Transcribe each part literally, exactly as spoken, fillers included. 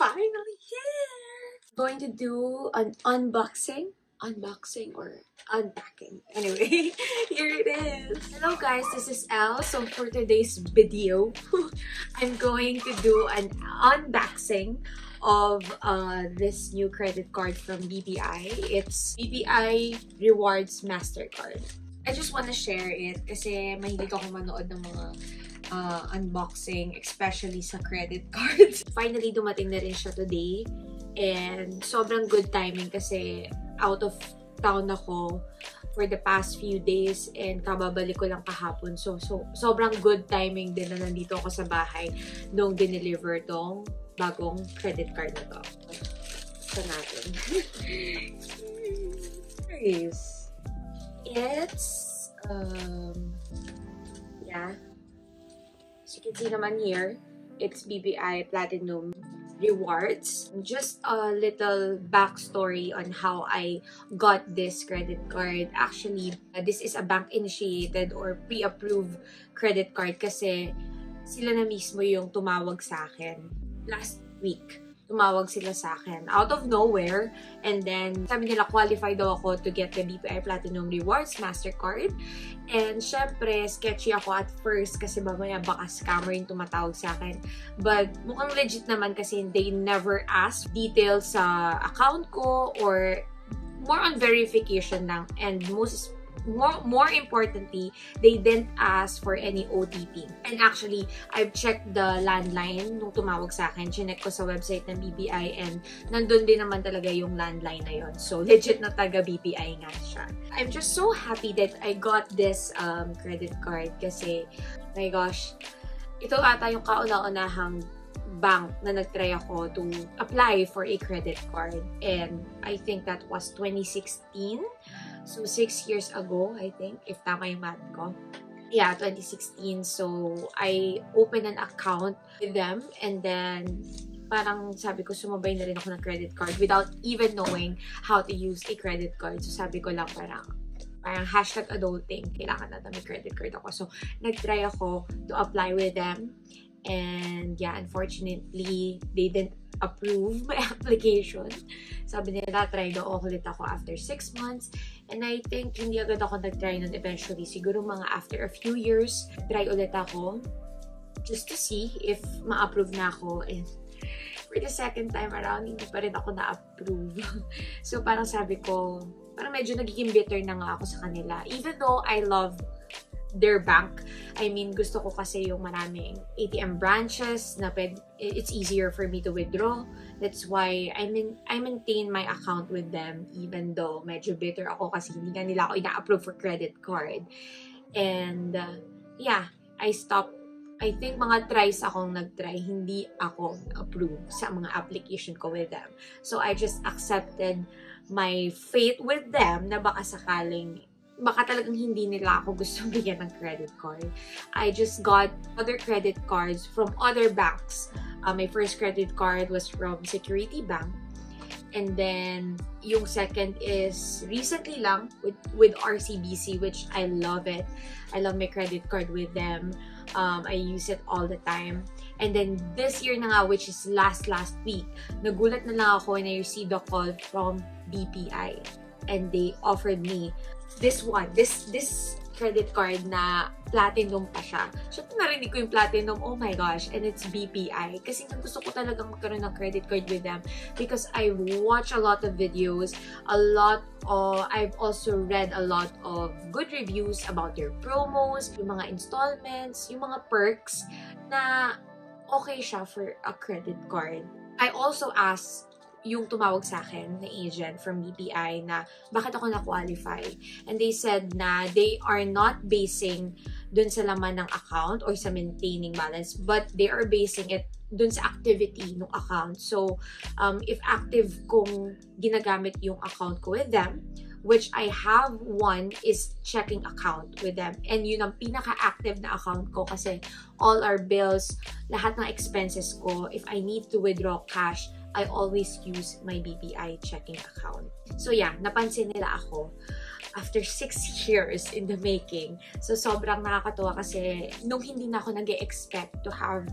finally here! I'm going to do an unboxing. Unboxing or unpacking. Anyway, here it is. Hello guys, this is Elle. So for today's video, I'm going to do an unboxing of uh, this new credit card from B P I. It's B P I Rewards Mastercard. I just want to share it kasi mahilig ako manood ng mga uh, unboxing, especially sa credit cards. Finally, dumating na rin siya today. And sobrang good timing kasi out of town ako for the past few days and kababalik ko lang kahapon. So, so sobrang good timing din na nandito ako sa bahay nung dineliver tong bagong credit card na to. Sa natin. Nice. It's, um, yeah. As you can see naman here, it's B P I Platinum Rewards. Just a little backstory on how I got this credit card. Actually, this is a bank-initiated or pre-approved credit card kasi sila na mismo yung tumawag sa akin. Last week, tumawag sila sa akin out of nowhere. And then, sabi nila, qualified daw ako to get the B P I Platinum Rewards Mastercard. And syempre, sketchy ako at first kasi mamaya baka scammer yung tumatawag sa akin. But mukhang legit naman kasi they never asked details sa account ko or more on verification lang. And most More, more importantly, they didn't ask for any O T P. And actually, I've checked the landline nung tumawag sa akin. Chinek ko sa website ng B P I and nandun din naman talaga yung landline na yun. So, legit na taga B P I nga siya. I'm just so happy that I got this um, credit card kasi, my gosh, ito ata yung kauna-unahang bank na nagtry ako to apply for a credit card. And I think that was twenty sixteen. So, six years ago, I think, if tama yung math ko. Yeah, twenty sixteen. So, I opened an account with them and then parang sabi ko, sumabay na rin ako ng credit card without even knowing how to use a credit card. So, sabi ko lang parang, parang hashtag adulting, kailangan natin may credit card ako. So, nag-try ako to apply with them. And yeah, unfortunately, they didn't approve my application. Sabi nila, try daw ulit ako after six months. And I think hindi agad ako nag-try nun eventually. Siguro mga after a few years, try ulit ako just to see if ma-approve na ako. And for the second time around, hindi pa rin ako na-approve. So parang sabi ko, parang medyo nagiging bitter na nga ako sa kanila. Even though I love their bank. I mean, gusto ko kasi yung maraming A T M branches na pwede, it's easier for me to withdraw. That's why I mean, I maintain my account with them even though medyo bitter ako kasi hindi nga nila ako ina-approve for credit card. And uh, yeah, I stopped. I think mga tries akong nag-try, hindi ako approved sa mga application ko with them. So I just accepted my fate with them na baka sakaling baka talagang hindi nila ako gusto bigyan ng credit card. I just got other credit cards from other banks. Uh, my first credit card was from Security Bank. And then, yung second is recently lang with, with R C B C, which I love it. I love my credit card with them. Um, I use it all the time. And then, this year na nga, which is last last week, nagulat na lang ako and I received a call from B P I. And they offered me this one, this this credit card na platinum pa siya. Syempre narinig ko yung platinum, oh my gosh, and it's B P I. Kasi gusto ko talaga magkaroon ng credit card with them because I watch a lot of videos, a lot of, I've also read a lot of good reviews about their promos, yung mga installments, yung mga perks na okay siya for a credit card. I also asked yung tumawag sa akin na agent from B P I na bakit ako na-qualify. And they said na they are not basing dun sa laman ng account or sa maintaining balance, but they are basing it dun sa activity ng account. So, um, if active kung ginagamit yung account ko with them, which I have one is checking account with them. And yun ang pinaka-active na account ko kasi all our bills, lahat ng expenses ko, if I need to withdraw cash, I always use my B P I checking account. So yeah, napansin nila ako. after six years in the making. So sobrang nakakatuwa kasi nung hindi na ako nag-expect to have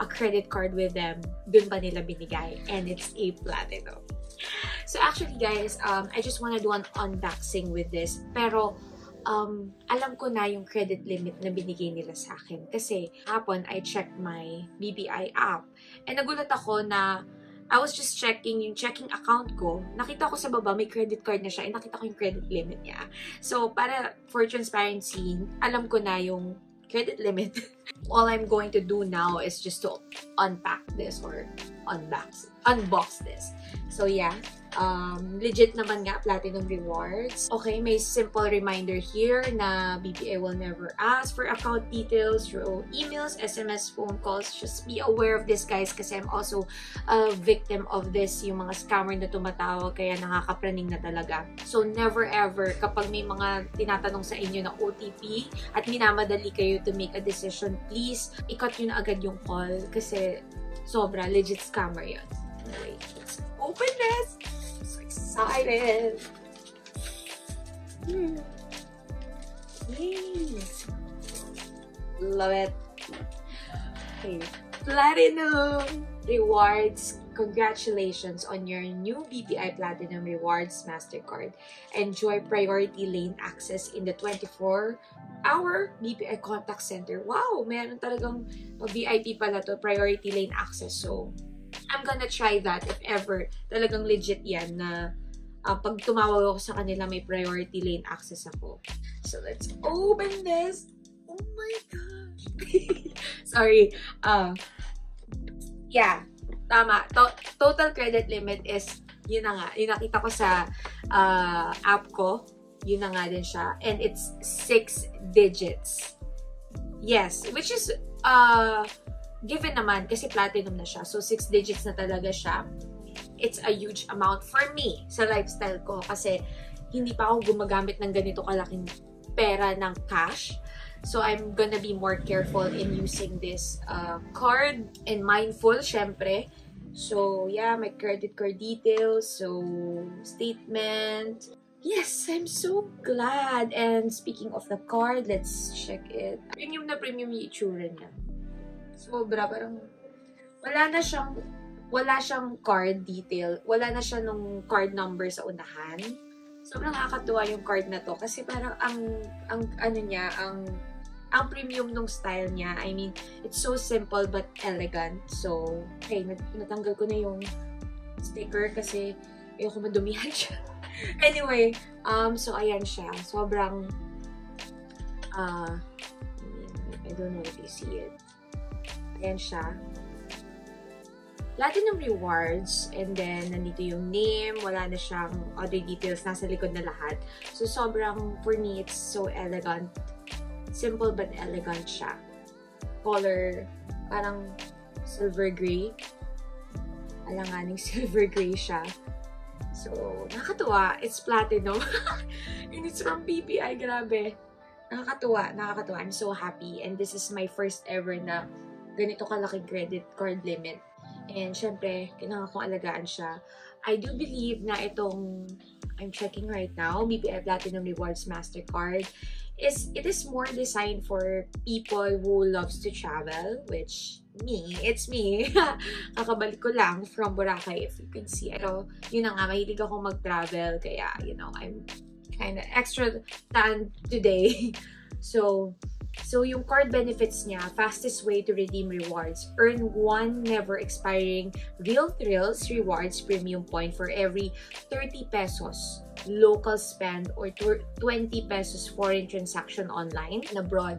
a credit card with them, dun ba nila binigay, and it's a platinum. So actually guys, um, I just wanna do an unboxing with this, pero um, alam ko na yung credit limit na binigay nila sa akin. Kasi hapon, I checked my B P I app. And nagulat ako na I was just checking yung checking account ko. Nakita ko sa baba, may credit card na siya. And nakita ko yung credit limit niya. So, para for transparency, alam ko na yung credit limit. All I'm going to do now is just to unpack this or unbox, unbox this. So, yeah. Um, legit naman nga, Platinum Rewards. Okay, may simple reminder here na B P I will never ask for account details through emails, S M S, phone calls. Just be aware of this, guys, kasi I'm also a victim of this, yung mga scammer na tumatawag, kaya nakakapraning na talaga. So, never ever, kapag may mga tinatanong sa inyo na O T P at minamadali kayo to make a decision, please, ikat nyo na agad yung call kasi sobra, legit scammer yun. Anyway, let's open this! Excited! Mm. Yes. Love it! Okay. Platinum Rewards! Congratulations on your new B P I Platinum Rewards Mastercard. Enjoy priority lane access in the twenty-four hour B P I Contact Center. Wow! Meron talagang V I P pala to, priority lane access. So, I'm gonna try that if ever. Talagang legit yan na uh, pag tumawag ako sa kanila, may priority lane access ako. So, let's open this! Oh my gosh! Sorry. Uh, yeah. Tama. To total credit limit is, yun na nga. Yung nakita ko sa uh, app ko, yun na nga din siya. And it's six digits. Yes. Which is, uh... given naman, kasi platinum na siya. So, six digits na talaga siya. It's a huge amount for me sa lifestyle ko. Kasi, hindi pa ako gumagamit ng ganito kalaking pera ng cash. So, I'm gonna be more careful in using this uh, card and mindful, syempre. So, yeah, my credit card details. So, statement. Yes, I'm so glad. And speaking of the card, let's check it. Premium na premium yung itsura niya. Sobra, parang wala na siyang wala siyang card detail, wala na siya nung card number sa unahan. Sobrang nakakatuwa yung card na to kasi parang ang ang ano niya, ang ang premium nung style niya. I mean, it's so simple but elegant. So, okay, nat natanggal ko na yung sticker kasi ayoko madumihan siya. Anyway, um so ayan siya. Sobrang uh I don't know if you see it. Ayan siya. Platinum Rewards, and then nandito yung name, wala na siyang other details, nasa likod na lahat. So sobrang, for me, it's so elegant. Simple but elegant siya. Color, parang silver gray. Alanganing silver gray siya. So, nakakatuwa. It's platinum. And it's from B P I, grabe. Nakakatuwa, nakakatuwa. I'm so happy. And this is my first ever na ganito kalaking credit card limit. And syempre, kailangan kong alagaan siya. I do believe na itong, I'm checking right now, B P I Platinum Rewards Mastercard, is it is more designed for people who loves to travel, which me, it's me. Kakabalik ko lang from Boracay, if you can see. Pero yun na nga, mahilig ako mag-travel, kaya, you know, I'm kind of extra tan today. So, So, yung card benefits niya, fastest way to redeem rewards. Earn one never-expiring Real Thrills Rewards Premium Point for every thirty pesos local spend or twenty pesos foreign transaction online and abroad.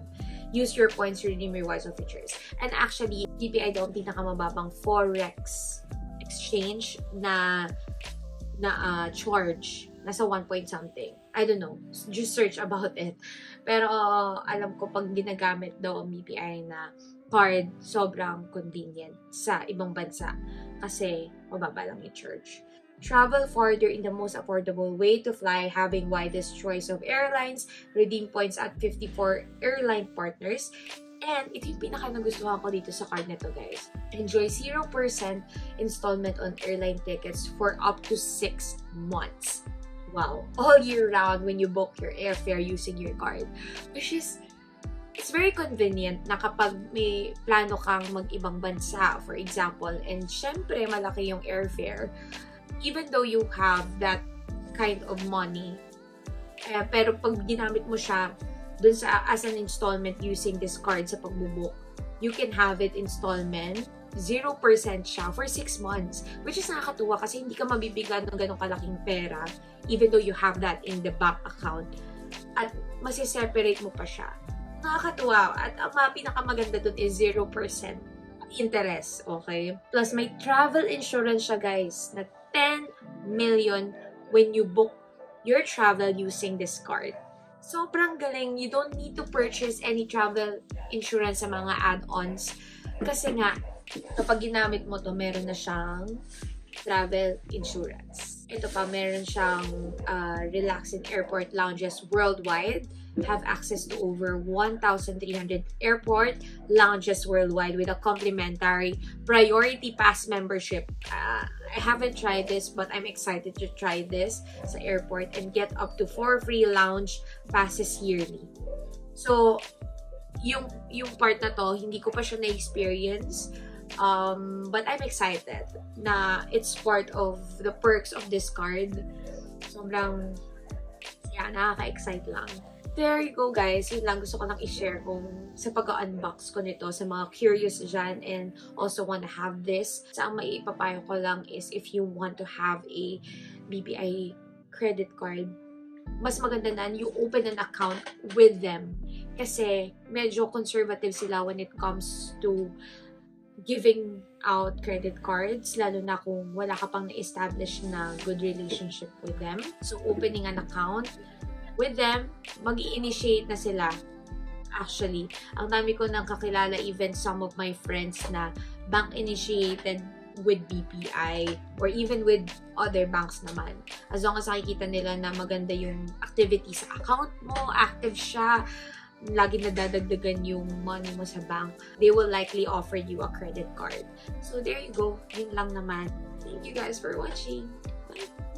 Use your points to redeem rewards or features. And actually, B P I daw ang pinakamababang Forex exchange na, na uh, charge. Nasa one point something. I don't know. Just search about it. Pero uh, alam ko pag ginagamit daw ang B P I na card, sobrang convenient sa ibang bansa kasi mababa lang yung charge. Travel farther in the most affordable way to fly, having widest choice of airlines, redeem points at fifty-four airline partners. And ito yung pinaka nagustuhan ko dito sa card na to, guys. Enjoy zero percent installment on airline tickets for up to six months. wow, all year round when you book your airfare using your card. Which is, it's very convenient na kapag may plano kang mag-ibang bansa, for example, and syempre malaki yung airfare, even though you have that kind of money, eh, pero pag ginamit mo siya dun sa, as an installment using this card sa pagbubook, you can have it installment, zero percent siya for six months, which is nakakatuwa kasi hindi ka mabibigyan ng ganong kalaking pera even though you have that in the bank account at masiseparate mo pa siya. Nakakatuwa at ang pinakamaganda dun is zero percent interest, okay? Plus may travel insurance siya guys na ten million when you book your travel using this card. Sobrang galing, you don't need to purchase any travel insurance sa mga add-ons. Kasi nga, kapag ginamit mo to, meron na siyang travel insurance. Ito pa, meron siyang uh, relaxing airport lounges worldwide. Have access to over one thousand three hundred airport lounges worldwide with a complimentary Priority Pass membership. Uh, I haven't tried this, but I'm excited to try this sa airport and get up to four free lounge passes yearly. So, Yung, yung part na to, hindi ko pa siya na-experience. Um, but I'm excited na it's part of the perks of this card. Sobrang, yeah, nakaka-excite lang. There you go, guys. Yun lang gusto ko lang i-share kung sa pag-unbox ko nito sa mga curious dyan and also want to have this. Sa ang maipapayo ko lang is if you want to have a B P I credit card, mas maganda na you open an account with them. Kasi medyo conservative sila when it comes to giving out credit cards, lalo na kung wala ka pang na-establish na good relationship with them. So, opening an account with them, mag-i-initiate na sila. Actually, ang dami ko nang kakilala, even some of my friends na bank-initiated with B P I or even with other banks naman. As long as nakikita nila na maganda yung activity sa account mo, active siya, lagi nadadagdagan yung money mo sa bank, they will likely offer you a credit card. So there you go. Yun lang naman. Thank you guys for watching. Bye!